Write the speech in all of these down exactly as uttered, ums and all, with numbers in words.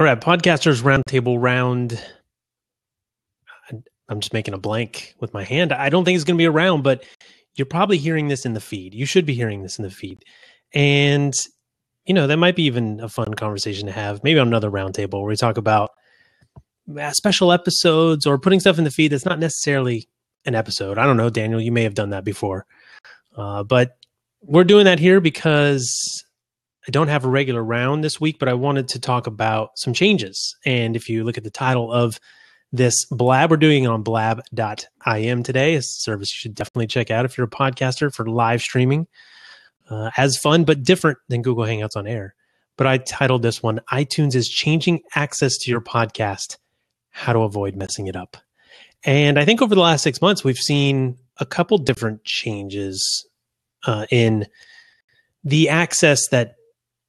All right, Podcasters Roundtable round. I'm just making a blank with my hand. I don't think it's going to be a round, but you're probably hearing this in the feed. You should be hearing this in the feed. And, you know, that might be even a fun conversation to have, maybe on another roundtable where we talk about special episodes or putting stuff in the feed that's not necessarily an episode. I don't know, Daniel, you may have done that before. Uh, but we're doing that here because I don't have a regular round this week, but I wanted to talk about some changes. And if you look at the title of this blab, we're doing it on blab dot I M today. It's a service you should definitely check out if you're a podcaster for live streaming. Uh, as fun, but different than Google Hangouts on Air. But I titled this one, iTunes is Changing Access to Your Podcast, How to Avoid Messing It Up. And I think over the last six months, we've seen a couple different changes uh, in the access that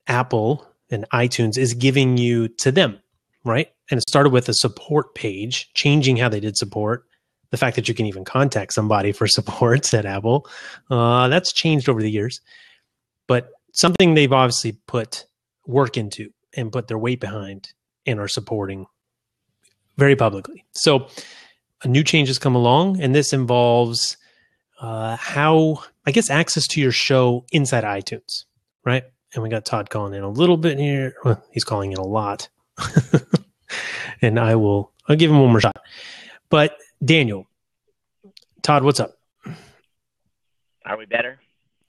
Apple and iTunes is giving you to them, right? And it started with a support page, changing how they did support. The fact that you can even contact somebody for support at Apple, uh, that's changed over the years. But something they've obviously put work into and put their weight behind and are supporting very publicly. So a new change has come along, and this involves uh, how, I guess, access to your show inside iTunes, right? And we got Todd calling in a little bit here. Well, he's calling in a lot. And I will, I'll give him one more shot. But Daniel, Todd, what's up? Are we better?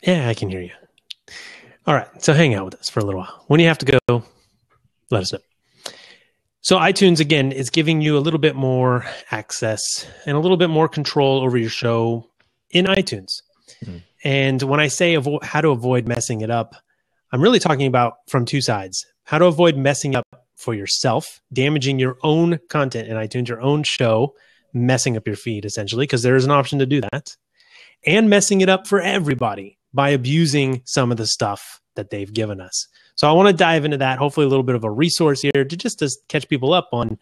Yeah, I can hear you. All right. So hang out with us for a little while. When you have to go, let us know. So iTunes, again, is giving you a little bit more access and a little bit more control over your show in iTunes. Mm-hmm. And when I say avo- how to avoid messing it up, I'm really talking about from two sides, how to avoid messing up for yourself, damaging your own content in iTunes, your own show, messing up your feed essentially, because there is an option to do that, and messing it up for everybody by abusing some of the stuff that they've given us. So I want to dive into that, hopefully a little bit of a resource here to just to catch people up on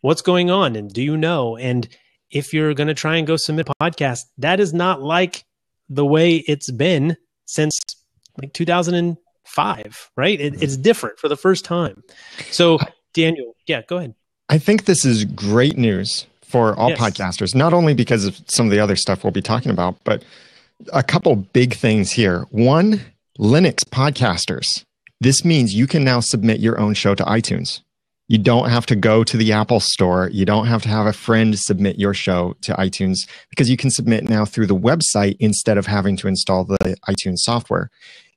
what's going on and do you know? And if you're going to try and go submit a podcast, that is not like the way it's been since like two thousand five, right? It, it's different for the first time. So Daniel, yeah, go ahead. I think this is great news for all yes. podcasters, not only because of some of the other stuff we'll be talking about, but a couple big things here. One, Linux podcasters. This means you can now submit your own show to iTunes. You don't have to go to the Apple store. You don't have to have a friend submit your show to iTunes because you can submit now through the website instead of having to install the iTunes software.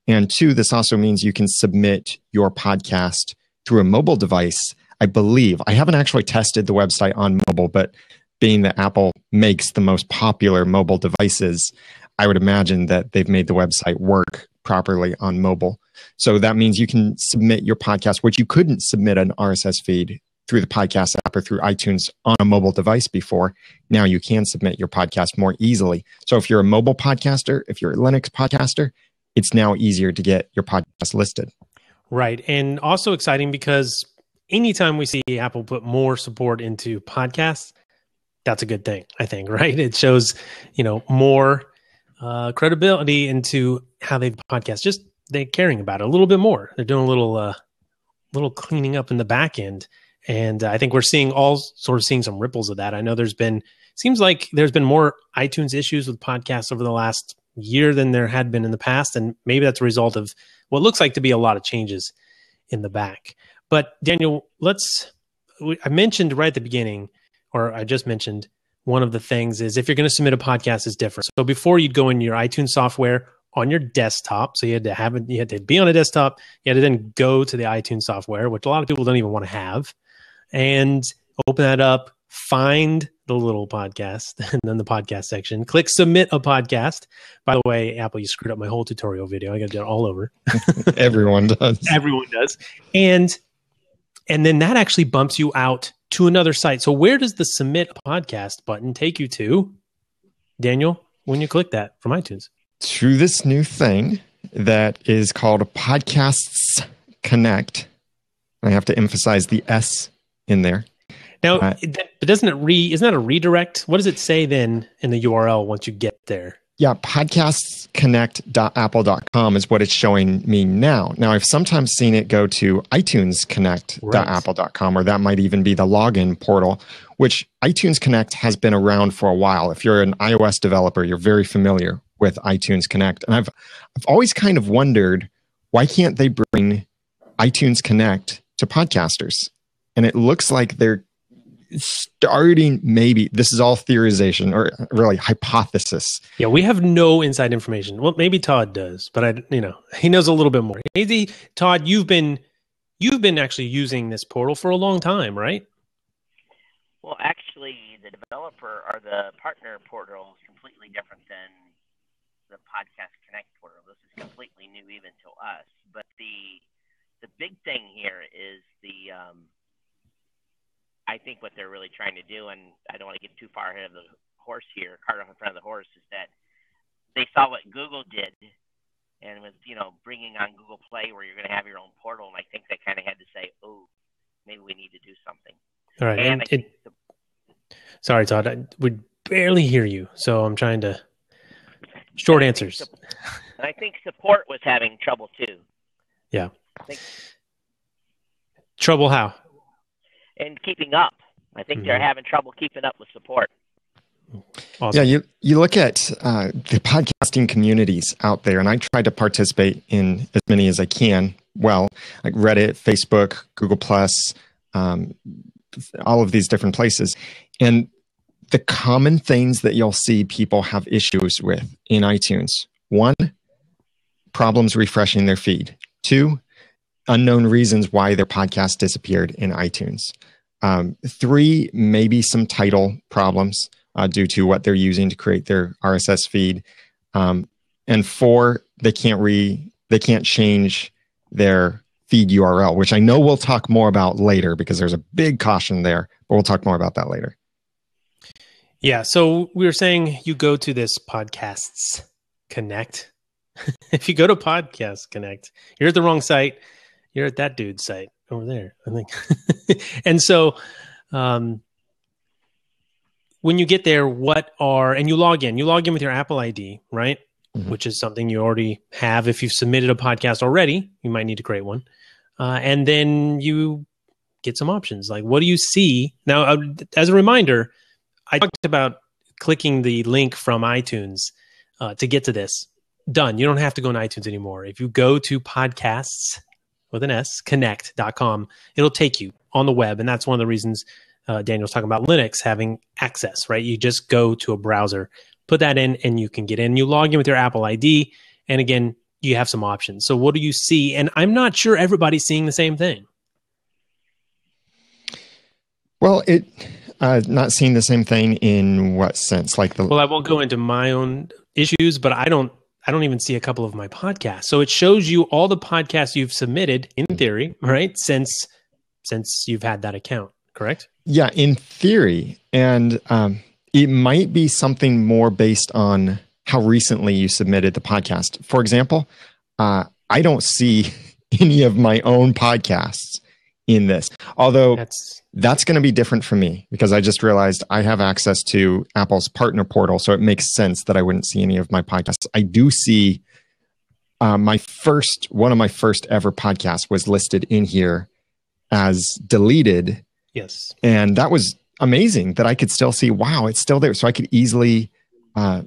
And two, this also means you can submit your podcast through a mobile device. I believe, I haven't actually tested the website on mobile, but being that Apple makes the most popular mobile devices, I would imagine that they've made the website work properly on mobile. So that means you can submit your podcast, which you couldn't submit an R S S feed through the podcast app or through iTunes on a mobile device before. Now you can submit your podcast more easily. So if you're a mobile podcaster, if you're a Linux podcaster, it's now easier to get your podcast listed. Right. And also exciting because anytime we see Apple put more support into podcasts, that's a good thing, I think, right? It shows, you know, more uh, credibility into how they podcast. Just they're caring about it a little bit more. They're doing a little, uh, little cleaning up in the back end. And I think we're seeing all sort of seeing some ripples of that. I know there's been, seems like there's been more iTunes issues with podcasts over the last year than there had been in the past. And maybe that's a result of what looks like to be a lot of changes in the back. But Daniel, let's, I mentioned right at the beginning, or I just mentioned one of the things is if you're going to submit a podcast is different. So before you'd go in your iTunes software on your desktop, so you had to have it, you had to be on a desktop, you had to then go to the iTunes software, which a lot of people don't even want to have, and open that up, find the little podcast and then the podcast section, click submit a podcast. By the way, Apple, you screwed up my whole tutorial video. I got to do it all over. Everyone does. Everyone does. And And then that actually bumps you out to another site. So where does the submit a podcast button take you to, Daniel, when you click that from iTunes? To this new thing that is called Podcasts Connect. I have to emphasize the S in there. Now, uh, it, but doesn't it re, isn't that a redirect? What does it say then in the U R L once you get there? Yeah, podcasts connect dot apple dot com is what it's showing me now. Now, I've sometimes seen it go to iTunes Connect dot apple dot com, or that might even be the login portal, which iTunes Connect has been around for a while. If you're an iOS developer, you're very familiar with iTunes Connect. And I've, I've always kind of wondered, why can't they bring iTunes Connect to podcasters? And it looks like they're starting, maybe this is all theorization or really hypothesis. Yeah, we have no inside information. Well, maybe Todd does, but I, you know, he knows a little bit more. Maybe Todd, you've been, you've been actually using this portal for a long time, right? Well, actually, the developer or the partner portal is completely different than the Podcast Connect portal. This is completely new even to us. But the the big thing here is the um, I think what they're really trying to do, and I don't want to get too far ahead of the horse here, cart off in front of the horse, is that they saw what Google did, and was, you know, bringing on Google Play where you're going to have your own portal, and I think they kind of had to say, oh, maybe we need to do something. All right. And and I it, the, sorry, Todd, I would barely hear you, so I'm trying to short answers. Su- and I think support was having trouble too. Yeah. I think, trouble how? And keeping up. I think mm-hmm. they're having trouble keeping up with support. Awesome. Yeah, you, you look at uh, the podcasting communities out there, and I try to participate in as many as I can. Well, like Reddit, Facebook, Google+, um, all of these different places. And the common things that you'll see people have issues with in iTunes. One, problems refreshing their feed. Two, unknown reasons why their podcast disappeared in iTunes. Um, three, maybe some title problems uh, due to what they're using to create their R S S feed. Um, and four, they can't re they can't change their feed U R L, which I know we'll talk more about later because there's a big caution there, but we'll talk more about that later. Yeah, so we were saying you go to this Podcasts Connect. If you go to Podcasts Connect, you're at the wrong site. You're at that dude's site over there, I think. And so um, when you get there, what are, and you log in, you log in with your Apple I D, right? Mm-hmm. Which is something you already have. If you've submitted a podcast already, you might need to create one. Uh, and then you get some options. Like, what do you see? Now, uh, as a reminder, I talked about clicking the link from iTunes uh, to get to this. Done. You don't have to go on iTunes anymore. If you go to podcasts with an S, connect dot com, it'll take you on the web. And that's one of the reasons uh, Daniel's talking about Linux having access, right? You just go to a browser, put that in, and you can get in. You log in with your Apple I D. And again, you have some options. So what do you see? And I'm not sure everybody's seeing the same thing. Well, it uh, not seeing the same thing in what sense? Like the Well, I won't go into my own issues, but I don't I don't even see a couple of my podcasts. So it shows you all the podcasts you've submitted in theory, right? Since, since you've had that account, correct? Yeah, in theory. And um, it might be something more based on how recently you submitted the podcast. For example, uh, I don't see any of my own podcasts in this, although that's, that's going to be different for me because I just realized I have access to Apple's partner portal. So it makes sense that I wouldn't see any of my podcasts. I do see uh, my first, one of my first ever podcasts was listed in here as deleted. Yes. And that was amazing that I could still see, wow, it's still there. So I could easily uh,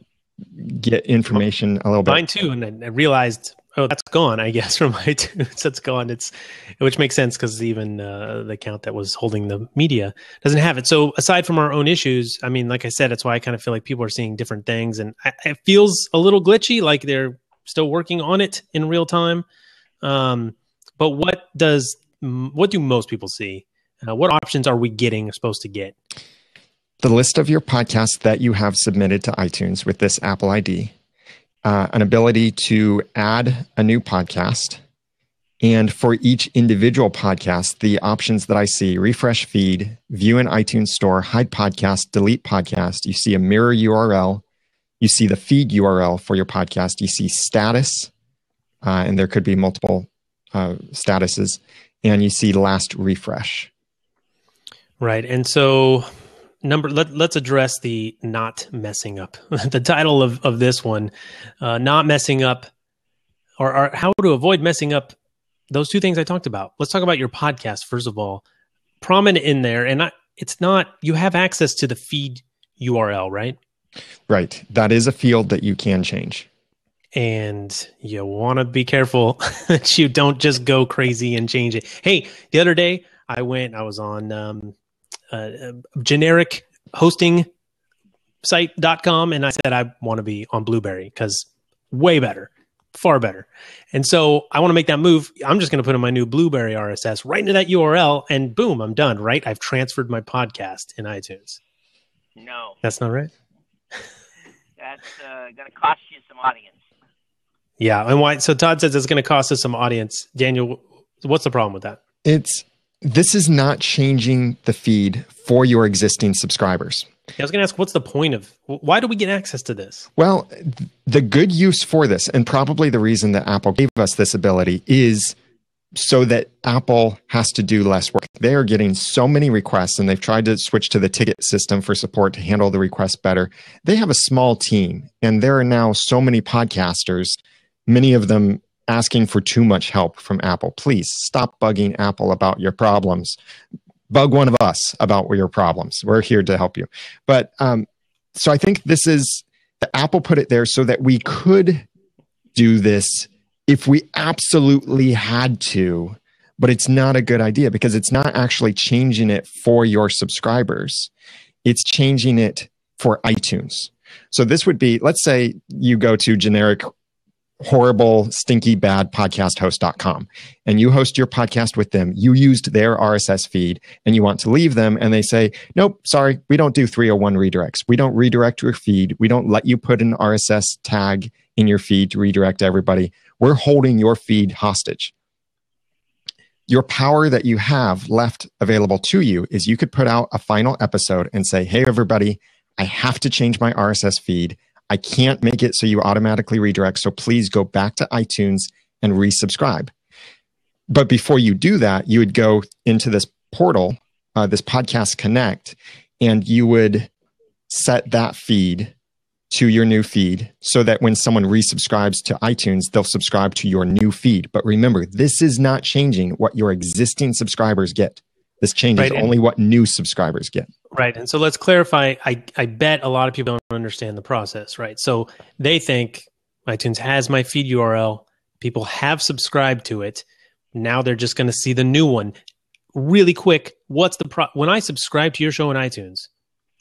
get information a little bit. Mine too. And I realized, oh, that's gone, I guess, from iTunes. That's gone. It's, which makes sense because even uh, the account that was holding the media doesn't have it. So aside from our own issues, I mean, like I said, that's why I kind of feel like people are seeing different things. And I, it feels a little glitchy, like they're still working on it in real time. Um, but what does what do most people see? Uh, what options are we getting or supposed to get? The list of your podcasts that you have submitted to iTunes with this Apple I D. Uh, an ability to add a new podcast. And for each individual podcast, the options that I see, refresh feed, view in iTunes store, hide podcast, delete podcast. You see a mirror U R L. You see the feed U R L for your podcast. You see status, uh, and there could be multiple uh, statuses. And you see last refresh. Right. And so number, let, let's address the not messing up. The title of, of this one, uh, not messing up, or, or how to avoid messing up those two things I talked about. Let's talk about your podcast, first of all. Prominent in there, and I, it's not, you have access to the feed U R L, right? Right. That is a field that you can change. And you want to be careful that you don't just go crazy and change it. Hey, the other day I went, I was on um, uh, generic hosting site dot com, and I said I want to be on Blubrry because way better, far better. And so I want to make that move. I'm just going to put in my new Blubrry R S S right into that U R L, and boom, I'm done, right? I've transferred my podcast in iTunes. No. That's not right? That's uh, going to cost you some audience. Yeah, and why? So Todd says it's going to cost us some audience. Daniel, what's the problem with that? It's this is not changing the feed for your existing subscribers. I was going to ask, what's the point of? Why do we get access to this? Well, the good use for this, and probably the reason that Apple gave us this ability, is so that Apple has to do less work. They are getting so many requests, and they've tried to switch to the ticket system for support to handle the requests better. They have a small team, and there are now so many podcasters, many of them asking for too much help from Apple. Please stop bugging Apple about your problems. Bug one of us about your problems. We're here to help you. But um, so I think this is, the Apple put it there so that we could do this if we absolutely had to, but it's not a good idea because it's not actually changing it for your subscribers. It's changing it for iTunes. So this would be, let's say you go to generic horrible, stinky, bad podcast host dot com. And you host your podcast with them. You used their R S S feed and you want to leave them. And they say, nope, sorry, we don't do three oh one redirects. We don't redirect your feed. We don't let you put an R S S tag in your feed to redirect everybody. We're holding your feed hostage. Your power that you have left available to you is you could put out a final episode and say, hey, everybody, I have to change my R S S feed. I can't make it so you automatically redirect, so please go back to iTunes and resubscribe. But before you do that, you would go into this portal, uh, this Podcast Connect, and you would set that feed to your new feed so that when someone resubscribes to iTunes, they'll subscribe to your new feed. But remember, this is not changing what your existing subscribers get. This changes right, only what new subscribers get. Right. And so let's clarify. I, I bet a lot of people don't understand the process, right? So they think iTunes has my feed U R L. People have subscribed to it. Now they're just going to see the new one. Really quick, what's the pro- when I subscribe to your show in iTunes,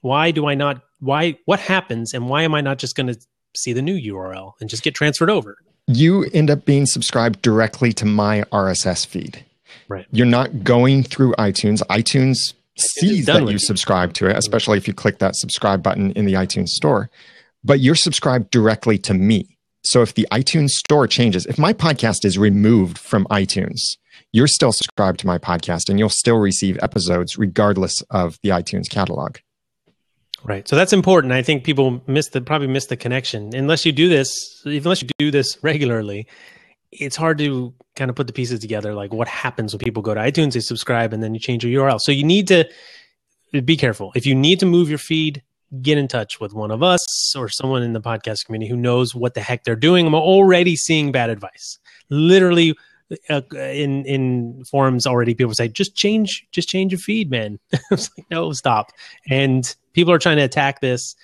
why do I not, why, what happens and why am I not just going to see the new U R L and just get transferred over? You end up being subscribed directly to my R S S feed. Right. You're not going through iTunes. iTunes sees that you subscribe to it, especially if you click that subscribe button in the iTunes store. But you're subscribed directly to me. So if the iTunes store changes, if my podcast is removed from iTunes, you're still subscribed to my podcast and you'll still receive episodes regardless of the iTunes catalog. Right. So that's important. I think people miss the probably miss the connection. Unless you do this, unless you do this regularly, it's hard to kind of put the pieces together. Like what happens when people go to iTunes, they subscribe, and then you change your U R L. So you need to be careful. If you need to move your feed, get in touch with one of us or someone in the podcast community who knows what the heck they're doing. I'm already seeing bad advice. Literally uh, in, in forums already, people say, just change, just change your feed, man. I was like, no, stop. And people are trying to attack this.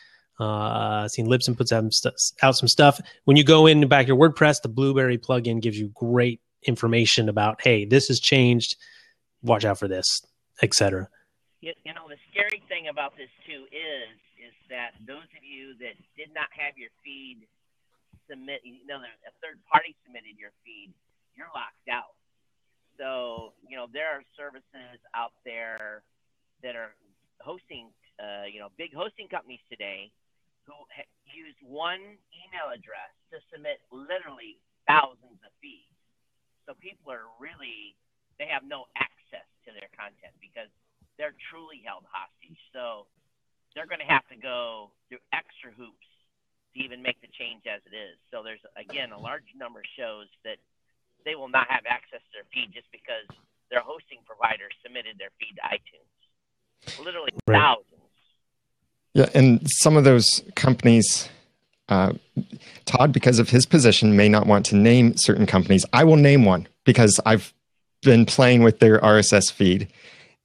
Uh, I've seen Libsyn puts out some, st- out some stuff. When you go in back your WordPress, the Blubrry plugin gives you great information about, hey, this has changed. Watch out for this, et cetera. You, you know, the scary thing about this too is, is that those of you that did not have your feed submit, you know, a third party submitted your feed, you're locked out. So, you know, there are services out there that are hosting, uh, you know, big hosting companies today, who use one email address to submit literally thousands of feeds. So people are really, they have no access to their content because they're truly held hostage. So they're going to have to go through extra hoops to even make the change as it is. So there's, again, a large number of shows that they will not have access to their feed just because their hosting provider submitted their feed to iTunes. Literally right. Thousands. Yeah, and some of those companies, uh, Todd, because of his position, may not want to name certain companies. I will name one because I've been playing with their R S S feed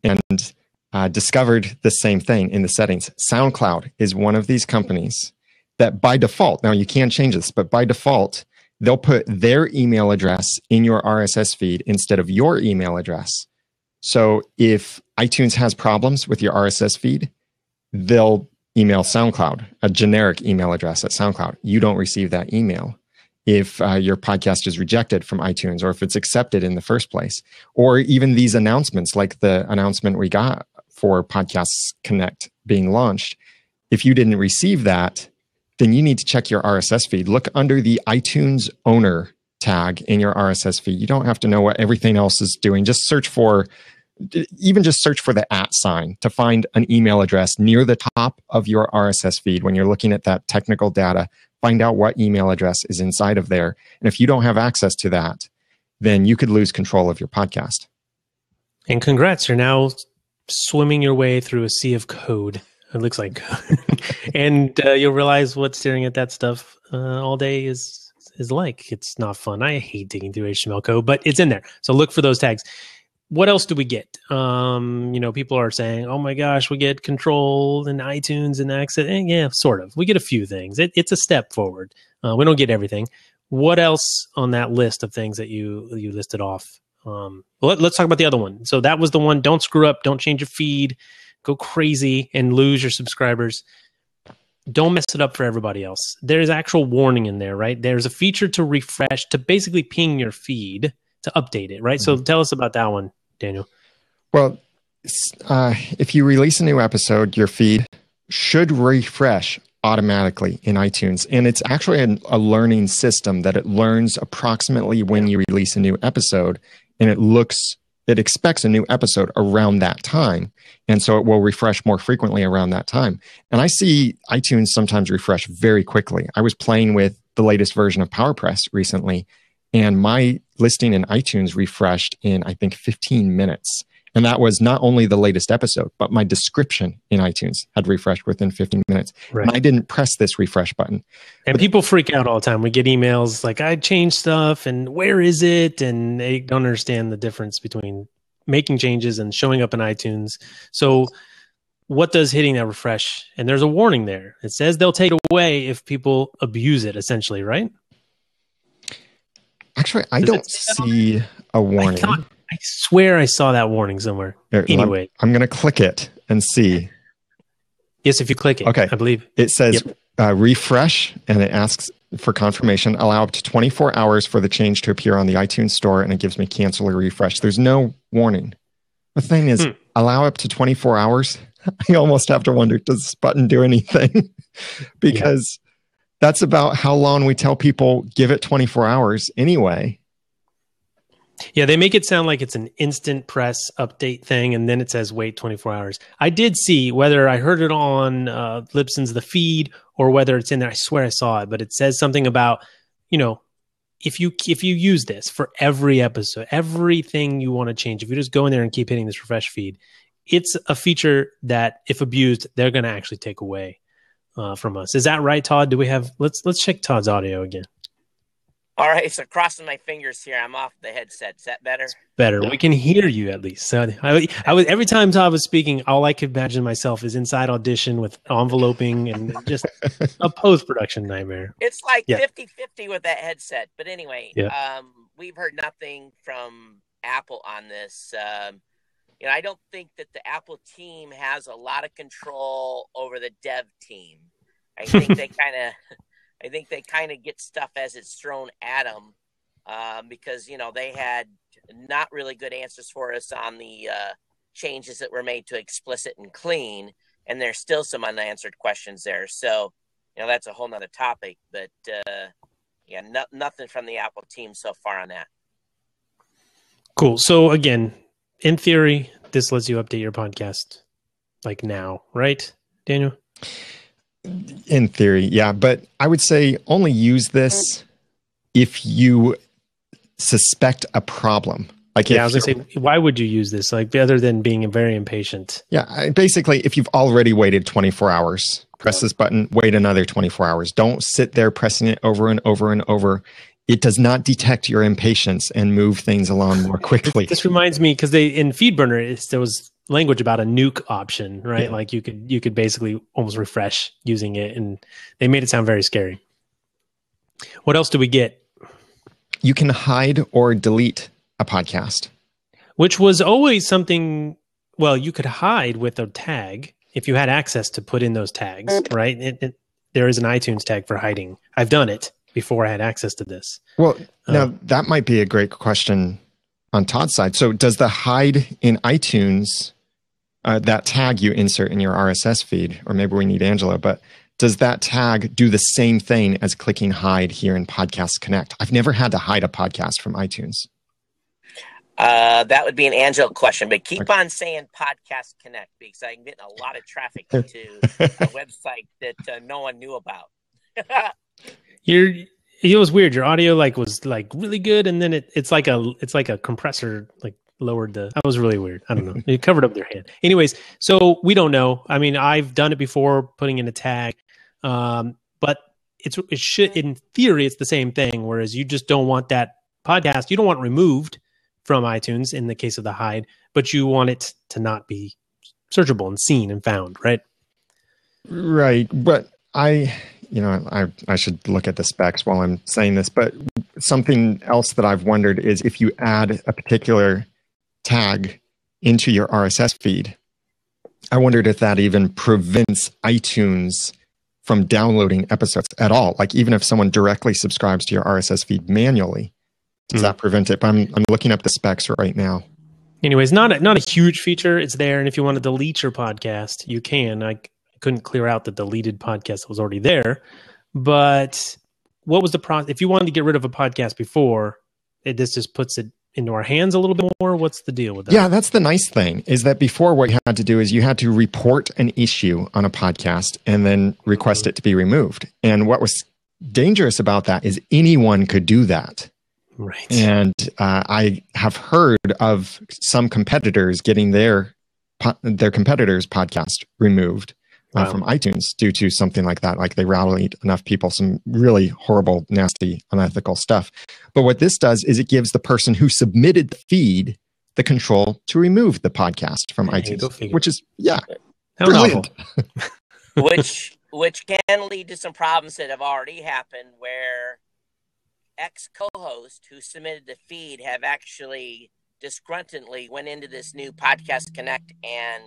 and uh, discovered the same thing in the settings. SoundCloud is one of these companies that by default, now you can change this, but by default, they'll put their email address in your R S S feed instead of your email address. So if iTunes has problems with your R S S feed, they'll email SoundCloud, a generic email address at SoundCloud. You don't receive that email if uh, your podcast is rejected from iTunes, or if it's accepted in the first place, or even these announcements, like the announcement we got for Podcasts Connect being launched. If you didn't receive that, then you need to check your R S S feed. Look under the iTunes owner tag in your R S S feed. You don't have to know what everything else is doing. Just search for, even just search for the at sign to find an email address near the top of your R S S feed. When you're looking at that technical data, find out what email address is inside of there. And if you don't have access to that, then you could lose control of your podcast. And congrats, you're now swimming your way through a sea of code. It looks like, and uh, you'll realize what staring at that stuff uh, all day is is like. It's not fun. I hate digging through H T M L code, but it's in there. So look for those tags. What else do we get? Um, you know, people are saying, "Oh my gosh, we get control and iTunes and access." And yeah, sort of. We get a few things. It, it's a step forward. Uh, we don't get everything. What else on that list of things that you you listed off? Um, let, let's talk about the other one. So that was the one. Don't screw up. Don't change your feed. Go crazy and lose your subscribers. Don't mess it up for everybody else. There's actual warning in there, right? There's a feature to refresh, to basically ping your feed, to update it, right? Mm-hmm. So tell us about that one, Daniel. Well, uh, if you release a new episode, your feed should refresh automatically in iTunes. And it's actually a, a learning system that it learns approximately when you release a new episode, and it looks... it expects a new episode around that time. And so it will refresh more frequently around that time. And I see iTunes sometimes refresh very quickly. I was playing with the latest version of PowerPress recently, and my listing in iTunes refreshed in, I think, fifteen minutes. And that was not only the latest episode, but my description in iTunes had refreshed within fifteen minutes. Right. And I didn't press this refresh button. And but people freak out all the time. We get emails like, I changed stuff and where is it? And they don't understand the difference between making changes and showing up in iTunes. So what does hitting that refresh? And there's a warning there. It says they'll take away if people abuse it, essentially, right? Actually, I does don't see a warning. I swear I saw that warning somewhere. Here, anyway. I'm going to click it and see. Yes, if you click it, okay. I believe. It says yep. uh, refresh, and it asks for confirmation. Allow up to twenty-four hours for the change to appear on the iTunes store, and it gives me cancel or refresh. There's no warning. The thing is, hmm. allow up to twenty-four hours. I almost have to wonder, does this button do anything? Because yeah. that's about how long we tell people, give it twenty-four hours anyway. Yeah, they make it sound like it's an instant press update thing, and then it says wait twenty-four hours. I did see, whether I heard it on uh, Libsyn's The Feed or whether it's in there, I swear I saw it, but it says something about, you know, if you if you use this for every episode, everything you want to change, if you just go in there and keep hitting this refresh feed, it's a feature that, if abused, they're going to actually take away uh, from us. Is that right, Todd? Do we have? Let's let's check Todd's audio again. All right, so crossing my fingers here, I'm off the headset. Is that better? It's better. We can hear you at least. So I, I was every time Todd was speaking, all I could imagine myself is inside Audition with enveloping and just a post-production nightmare. It's like yeah. fifty-fifty with that headset. But anyway, yeah. um, we've heard nothing from Apple on this. Um, you know, I don't think that the Apple team has a lot of control over the dev team. I think they kind of... I think they kind of get stuff as it's thrown at them um, because, you know, they had not really good answers for us on the uh, changes that were made to explicit and clean. And there's still some unanswered questions there. So, you know, that's a whole nother topic. But, uh, yeah, no, nothing from the Apple team so far on that. Cool. So, again, in theory, this lets you update your podcast like now, right, Daniel? In theory, yeah. But I would say only use this if you suspect a problem. Like yeah, I was going to say, why would you use this? Like, other than being very impatient. Yeah, I, basically, if you've already waited twenty-four hours, press this button, wait another twenty-four hours. Don't sit there pressing it over and over and over. It does not detect your impatience and move things along more quickly. This reminds me, because they in FeedBurner, there was language about a nuke option, right? Yeah. Like you could you could basically almost refresh using it, and they made it sound very scary. What else do we get? You can hide or delete a podcast, which was always something. Well, you could hide with a tag if you had access to put in those tags, right? It, it, there is an iTunes tag for hiding. I've done it before I had access to this. Well, um, now that might be a great question on Todd's side. So does the hide in iTunes, uh, that tag you insert in your R S S feed, or maybe we need Angela, but does that tag do the same thing as clicking hide here in Podcasts Connect? I've never had to hide a podcast from iTunes. Uh, that would be an Angela question, but keep on saying Podcast Connect because I'm getting a lot of traffic to a website that uh, no one knew about. Your it was weird. Your audio like was like really good, and then it it's like a it's like a compressor like lowered the. That was really weird. I don't know. It covered up their hand. Anyways, so we don't know. I mean, I've done it before, putting in a tag, um, but it's it should in theory it's the same thing. Whereas you just don't want that podcast. You don't want removed from iTunes in the case of the hide, but you want it to not be searchable and seen and found, right? Right. But I, you know, I, I should look at the specs while I'm saying this, but something else that I've wondered is if you add a particular tag into your R S S feed, I wondered if that even prevents iTunes from downloading episodes at all. Like even if someone directly subscribes to your R S S feed manually, does that prevent it? But I'm I'm looking up the specs right now. Anyways, not a, not a huge feature. It's there, and if you want to delete your podcast, you can. I couldn't clear out the deleted podcast that was already there. But what was the process? If you wanted to get rid of a podcast before, it, this just puts it into our hands a little bit more. What's the deal with that? Yeah, that's the nice thing is that before what you had to do is you had to report an issue on a podcast and then request mm-hmm. it to be removed. And what was dangerous about that is anyone could do that. Right. And uh, I have heard of some competitors getting their po their competitors' podcast removed uh, wow. from iTunes due to something like that. Like they rallied enough people, some really horrible, nasty, unethical stuff. But what this does is it gives the person who submitted the feed the control to remove the podcast from hey, iTunes, which is yeah, How brilliant. which which can lead to some problems that have already happened where ex-co-host who submitted the feed have actually disgruntledly went into this new Podcast Connect and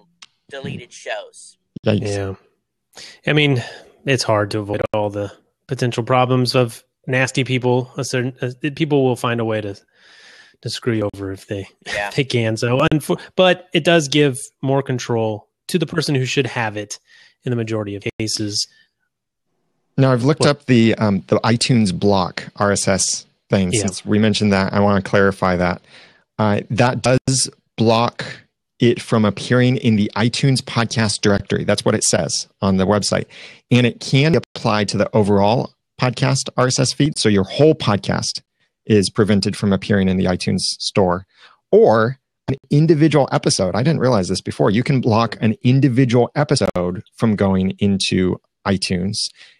deleted shows. Thanks. Yeah. I mean, it's hard to avoid all the potential problems of nasty people. A certain, uh, people will find a way to, to screw you over if they, yeah. if they can. So, but it does give more control to the person who should have it in the majority of cases. Now, I've looked up the um, the iTunes block R S S thing. Yeah. Since we mentioned that, I want to clarify that. Uh, that does block it from appearing in the iTunes podcast directory. That's what it says on the website. And it can apply to the overall podcast R S S feed. So your whole podcast is prevented from appearing in the iTunes store. Or an individual episode. I didn't realize this before. You can block an individual episode from going into iTunes.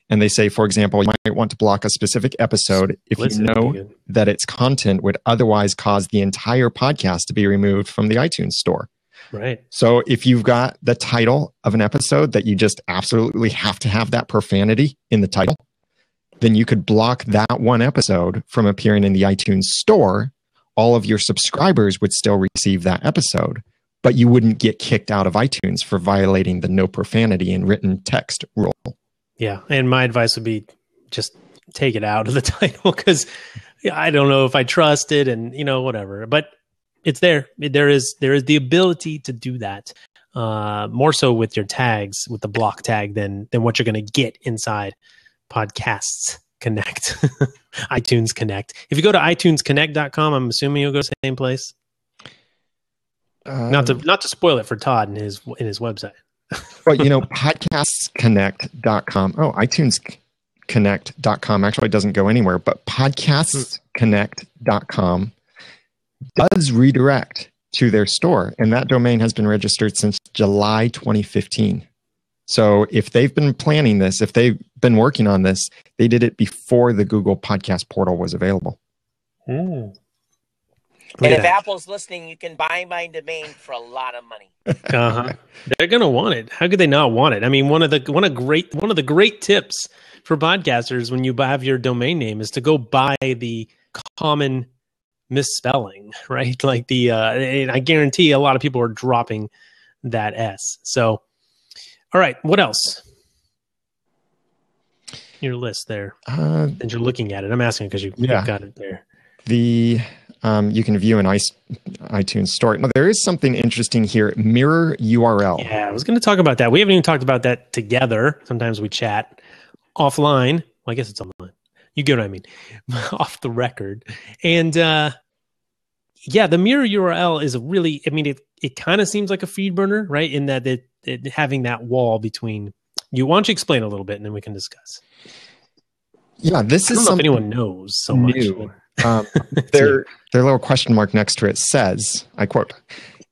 And they say, for example, you might want to block a specific episode if you know that its content would otherwise cause the entire podcast to be removed from the iTunes store. Right. So if you've got the title of an episode that you just absolutely have to have that profanity in the title, then you could block that one episode from appearing in the iTunes store. All of your subscribers would still receive that episode, but you wouldn't get kicked out of iTunes for violating the no profanity in written text rule. Yeah, and my advice would be just take it out of the title because I don't know if I trust it and, you know, whatever. But it's there. There is there is the ability to do that uh, more so with your tags, with the block tag than, than what you're going to get inside Podcasts Connect, iTunes Connect. If you go to iTunes Connect dot com, I'm assuming you'll go to the same place. Um, not to not to spoil it for Todd and his in his website. Well, you know, podcasts connect dot com. Oh, iTunes Connect dot com actually doesn't go anywhere, but podcasts connect dot com does redirect to their store, and that domain has been registered since July twenty fifteen. So if they've been planning this, if they've been working on this, they did it before the Google Podcast Portal was available. Hmm. And if Apple's listening, you can buy my domain for a lot of money. Uh-huh. They're going to want it. How could they not want it? I mean, one of the one of great one of the great tips for podcasters when you have your domain name is to go buy the common misspelling, right? Like the uh, and I guarantee a lot of people are dropping that S. So, all right, what else? Your list there, uh, and you're looking at it. I'm asking because you, yeah. you've got it there. The um, you can view an iTunes store. Now, there is something interesting here. Mirror U R L. Yeah, I was going to talk about that. We haven't even talked about that together. Sometimes we chat offline. Well, I guess it's online. You get what I mean. Off the record. And uh, yeah, the mirror U R L is a really, I mean, it it kind of seems like a feed burner, right? In that it, it having that wall between you. Why don't you explain a little bit and then we can discuss? Yeah, this I don't is know something if anyone knows so new. Much. Um, their, their little question mark next to it says, I quote,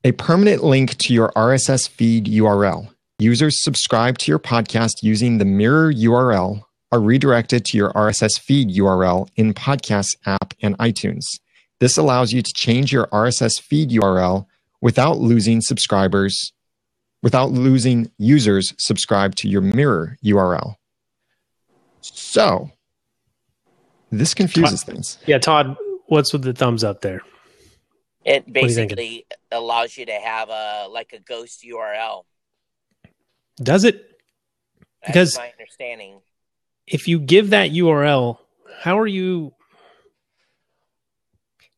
a permanent link to your R S S feed U R L. Users subscribe to your podcast using the mirror U R L are redirected to your R S S feed U R L in Podcasts app and iTunes. This allows you to change your R S S feed U R L without losing subscribers, without losing users subscribed to your mirror U R L. So this confuses Todd, things. Yeah, Todd, what's with the thumbs up there? It basically allows you to have a like a ghost U R L. Does it? That's because my understanding. If you give that U R L, how are you?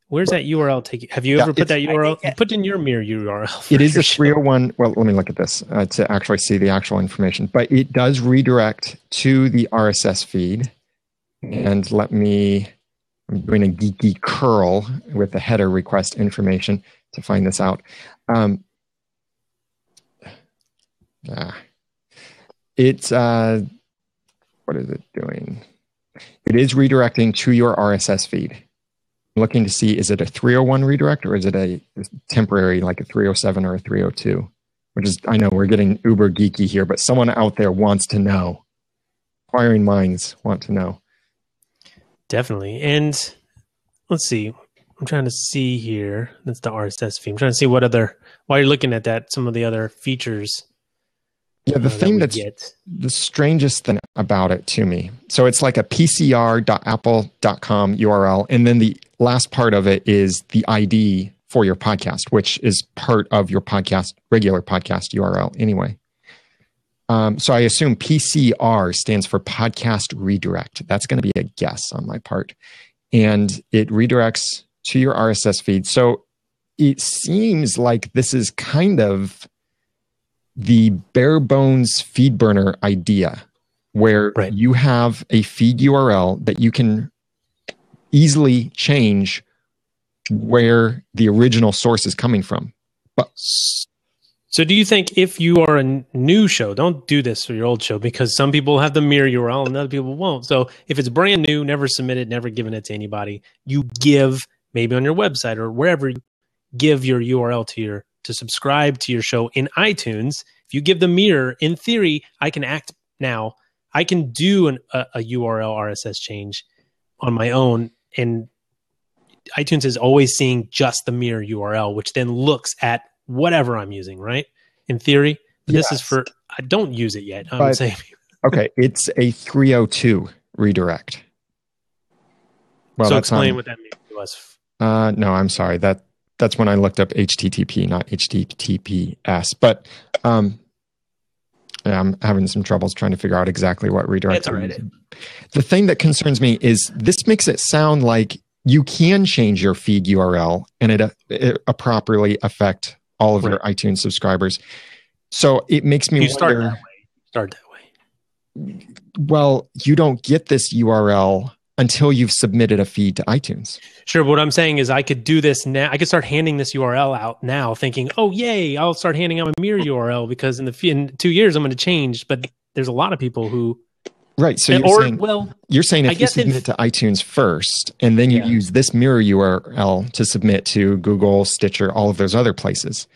Where's that U R L take you? Have you yeah, ever put that U R L? That, put in your mirror U R L. It is a three oh one. Well, let me look at this uh, to actually see the actual information. But it does redirect to the R S S feed. And let me, I'm doing a geeky curl with the header request information to find this out. Um, yeah. It's... Uh, What is it doing? It is redirecting to your R S S feed. I'm looking to see, is it a three oh one redirect or is it a temporary, like a three oh seven or a three oh two? Which is, I know we're getting uber geeky here, but someone out there wants to know. Inquiring minds want to know. Definitely. And let's see. I'm trying to see here. That's the R S S feed. I'm trying to see what other, while you're looking at that, some of the other features. Yeah, the thing that's the strangest thing about it to me. So it's like a P C R dot apple dot com U R L. And then the last part of it is the I D for your podcast, which is part of your podcast, regular podcast U R L anyway. Um, so I assume P C R stands for podcast redirect. That's going to be a guess on my part. And it redirects to your R S S feed. So it seems like this is kind of the bare bones feed burner idea where right. you have a feed U R L that you can easily change where the original source is coming from. But so do you think if you are a new show, don't do this for your old show because some people have the mirror U R L and other people won't. So if it's brand new, never submitted, never given it to anybody, you give maybe on your website or wherever you give your U R L to your to subscribe to your show in iTunes, if you give the mirror, in theory, I can act now. I can do an, a, a U R L R S S change on my own. And iTunes is always seeing just the mirror U R L, which then looks at whatever I'm using, right? In theory, but yes. This is for, I don't use it yet. I'm but, saying. Okay, it's a three oh two redirect. Well, so explain on, what that means to us. Uh, no, I'm sorry. That That's when I looked up H T T P, not H T T P S. But um, yeah, I'm having some troubles trying to figure out exactly what redirect. That's all right. The thing that concerns me is this makes it sound like you can change your feed U R L and it, it uh, properly affect all of right. your iTunes subscribers. So it makes me you wonder. Start that way. Start that way. Well, you don't get this U R L until you've submitted a feed to iTunes. Sure, but what I'm saying is I could do this now. I could start handing this U R L out now thinking, oh, yay, I'll start handing out a mirror U R L because in the in two years I'm going to change. But there's a lot of people who Right. So and, you're, or, saying, well, you're saying if you submit in, to iTunes first, and then you yeah. use this mirror U R L to submit to Google, Stitcher, all of those other places.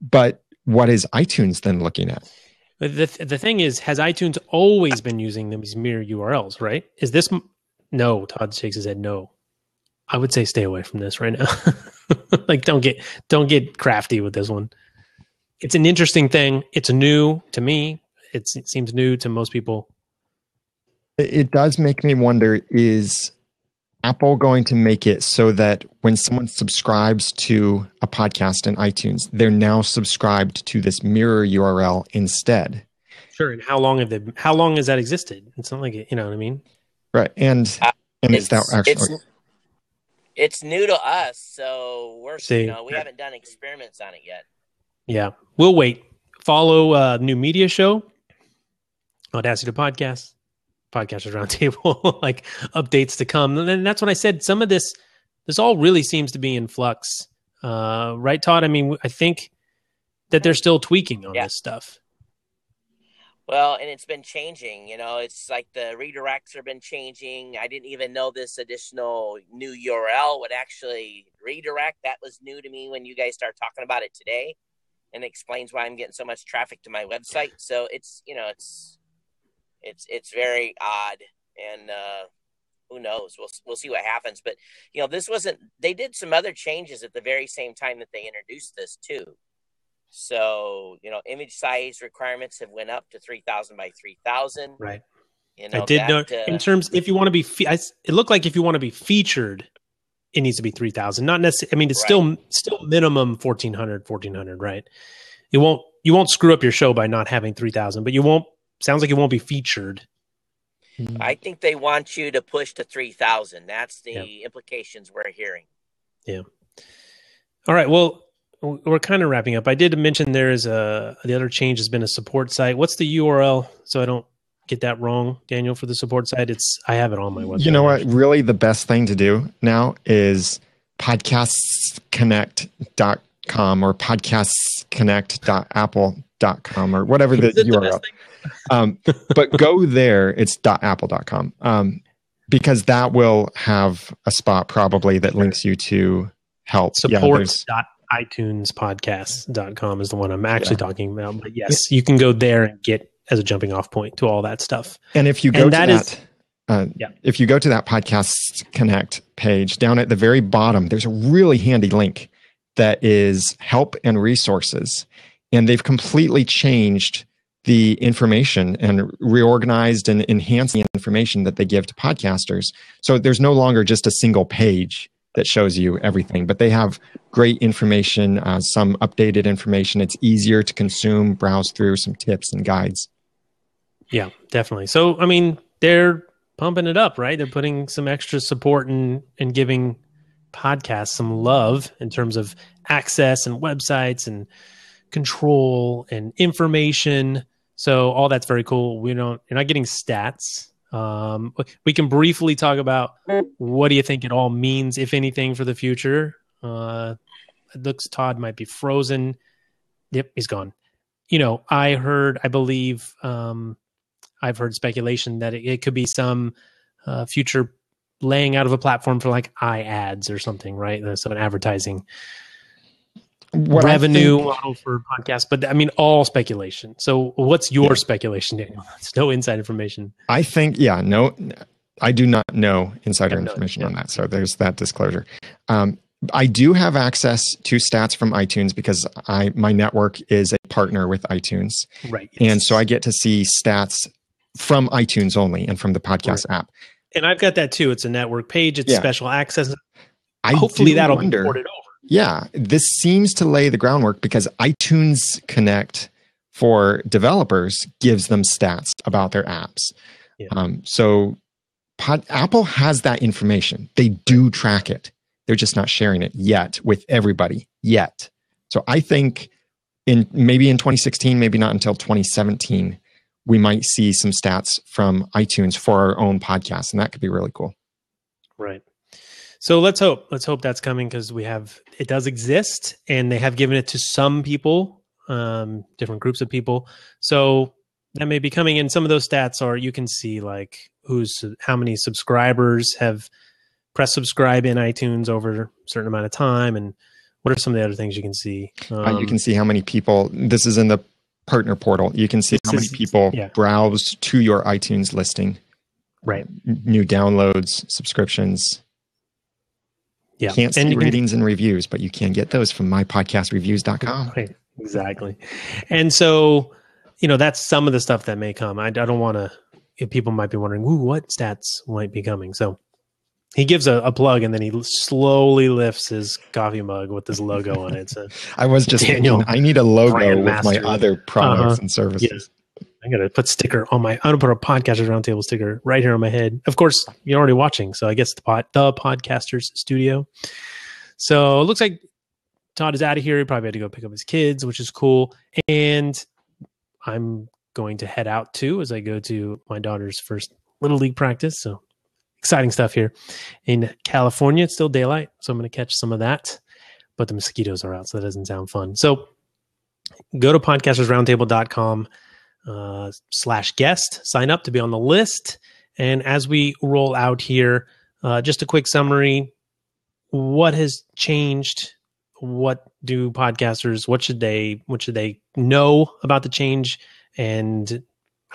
But what is iTunes then looking at? The th- the thing is, has iTunes always been using these mirror U R Ls, right? Is this... M- no, Todd shakes his head, no. I would say stay away from this right now. Like, don't get don't get crafty with this one. It's an interesting thing. It's new to me. It's, it seems new to most people. It does make me wonder, is Apple going to make it so that when someone subscribes to a podcast in iTunes, they're now subscribed to this mirror U R L instead? Sure. And how long have they? How long has that existed? It's not like it, you know what I mean, right? And uh, and it's, is that actually? It's, it's new to us, so we're See, you know we yeah. haven't done experiments on it yet. Yeah, we'll wait. Follow uh, New Media Show, Audacity to Podcast. Podcasters Roundtable, like updates to come. And then that's when I said some of this, this all really seems to be in flux. Uh, right, Todd? I mean, I think that they're still tweaking on yeah. this stuff. Well, and it's been changing. You know, it's like the redirects have been changing. I didn't even know this additional new U R L would actually redirect. That was new to me when you guys started talking about it today, and it explains why I'm getting so much traffic to my website. So it's, you know, it's, It's it's very odd, and uh, who knows? We'll we'll see what happens. But you know, this wasn't. They did some other changes at the very same time that they introduced this too. So you know, image size requirements have went up to three thousand by three thousand. Right. You know, I did that, know uh, in terms if you want to be. Fe- I, it looked like if you want to be featured, it needs to be three thousand. Not necessarily. I mean, it's right. still still minimum fourteen hundred, fourteen hundred, right? It won't you won't screw up your show by not having three thousand, but you won't. Sounds like it won't be featured. I think they want you to push to three thousand. That's the yeah. implications we're hearing. Yeah. All right. Well, we're kind of wrapping up. I did mention there is a, the other change has been a support site. What's the U R L? So I don't get that wrong, Daniel, for the support site. It's, I have it on my website. You know what? Really the best thing to do now is podcasts connect dot com or podcasts connect dot apple dot com or whatever the U R L. um, but go there. It's .apple dot com um, because that will have a spot probably that links you to help. support dot itunes podcasts dot com is the one I'm actually yeah. talking about. But yes, you can go there and get as a jumping off point to all that stuff. And if you go and to that, that is, uh, yeah. if you go to that Podcasts Connect page, down at the very bottom, there's a really handy link that is help and resources. And they've completely changed the information and reorganized and enhanced the information that they give to podcasters. So there's no longer just a single page that shows you everything, but they have great information, uh, some updated information. It's easier to consume, browse through, some tips and guides. Yeah, definitely. So, I mean, they're pumping it up, right? They're putting some extra support and and giving podcasts some love in terms of access and websites and control and information. So all that's very cool. We don't, you're not getting stats. Um, we can briefly talk about what do you think it all means, if anything, for the future. Uh, it looks Todd might be frozen. Yep, he's gone. You know, I heard, I believe, um, I've heard speculation that it, it could be some uh, future laying out of a platform for like iAds or something, right? So an advertising What revenue think, model for podcasts, but I mean, all speculation. So what's your yeah. speculation, Daniel? It's no inside information. I think, yeah, no, I do not know insider information no, no. on that. So there's that disclosure. Um, I do have access to stats from iTunes because I, my network is a partner with iTunes. Right. Yes. And so I get to see stats from iTunes only and from the podcast right. app. And I've got that too. It's a network page. It's yeah. special access. I Hopefully that'll wonder, be ported over. Yeah, this seems to lay the groundwork because iTunes Connect for developers gives them stats about their apps. Yeah. Um, so Pod, Apple has that information. They do track it. They're just not sharing it yet with everybody yet. So I think in maybe in twenty sixteen, maybe not until twenty seventeen, we might see some stats from iTunes for our own podcast, and that could be really cool. Right. So let's hope, let's hope that's coming because we have, it does exist and they have given it to some people, um, different groups of people. So that may be coming in. Some of those stats are, you can see like who's, how many subscribers have pressed subscribe in iTunes over a certain amount of time, and what are some of the other things you can see? Um, uh, you can see how many people, this is in the partner portal, you can see how many people yeah. browse to your iTunes listing. Right. New downloads, subscriptions. Yeah. Can't see and ratings can, and reviews, but you can get those from my podcast reviews dot com. Right. Exactly. And so, you know, that's some of the stuff that may come. I, I don't want to, people might be wondering, ooh, what stats might be coming? So he gives a, a plug, and then he slowly lifts his coffee mug with this logo on it. So I was just Daniel, thinking, I need a logo with my other products uh-huh. and services. Yes. I'm going to put sticker on my, I'm going to put a Podcasters Roundtable sticker right here on my head. Of course, you're already watching, so I guess the, pod, the Podcasters Studio. So it looks like Todd is out of here. He probably had to go pick up his kids, which is cool. And I'm going to head out too, as I go to my daughter's first Little League practice. So exciting stuff here in California. It's still daylight, so I'm going to catch some of that, but the mosquitoes are out, so that doesn't sound fun. So go to podcasters roundtable dot com uh, slash guest, sign up to be on the list. And as we roll out here, uh, just a quick summary. What has changed? What do podcasters, what should they, what should they know about the change? And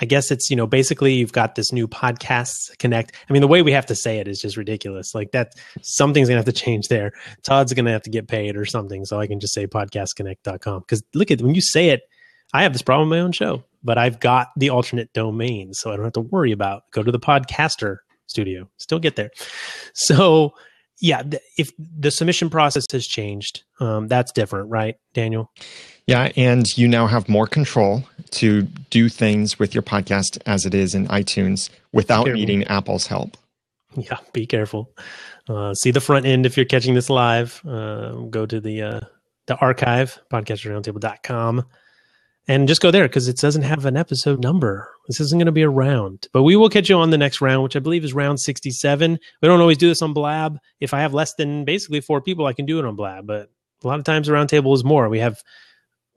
I guess it's, you know, basically you've got this new Podcasts Connect. I mean, the way we have to say it is just ridiculous. Like that, something's going to have to change there. Todd's going to have to get paid or something, so I can just say podcast connect dot com. Because look at, when you say it, I have this problem with my own show, but I've got the alternate domain, so I don't have to worry about, go to the Podcaster Studio, still get there. So yeah, if the submission process has changed, um, that's different, right, Daniel? Yeah, and you now have more control to do things with your podcast as it is in iTunes without needing Apple's help. Yeah, be careful. Uh, see the front end if you're catching this live. Uh, go to the uh, the archive, podcast roundtable dot com, and just go there because it doesn't have an episode number. This isn't going to be a round, but we will catch you on the next round, which I believe is round sixty-seven. We don't always do this on Blab. If I have less than basically four people, I can do it on Blab, but a lot of times the roundtable is more. We have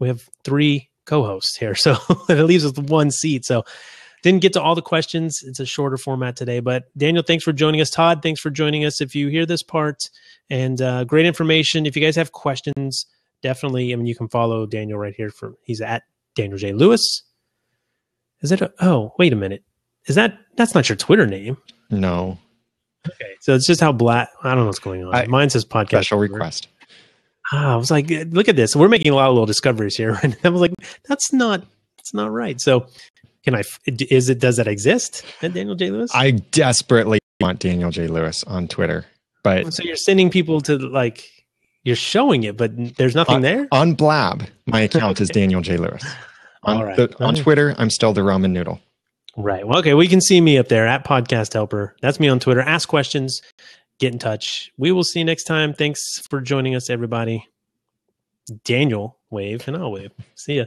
we have three co-hosts here, so it leaves us with one seat. So didn't get to all the questions. It's a shorter format today, but Daniel, thanks for joining us. Todd, thanks for joining us. If you hear this part, and uh, great information. If you guys have questions, definitely, I mean, you can follow Daniel right here. For he's at Daniel J. Lewis. Is it? A, oh, wait a minute. Is that, that's not your Twitter name? No. Okay. So it's just how black, I don't know what's going on. I, Mine says podcast. Special Twitter. Request. Ah, I was like, look at this. We're making a lot of little discoveries here. And I was like, that's not, that's not right. So can I, is it, does that exist at Daniel J. Lewis? I desperately want Daniel J. Lewis on Twitter, but. So you're sending people to like, you're showing it, but there's nothing on, there? On Blab, my account okay. is Daniel J. Lewis. On, All right. the, on Twitter, I'm still the ramen noodle. Right. Well, okay. Well, you can see me up there at Podcast Helper. That's me on Twitter. Ask questions. Get in touch. We will see you next time. Thanks for joining us, everybody. Daniel, wave, and I'll wave. See ya.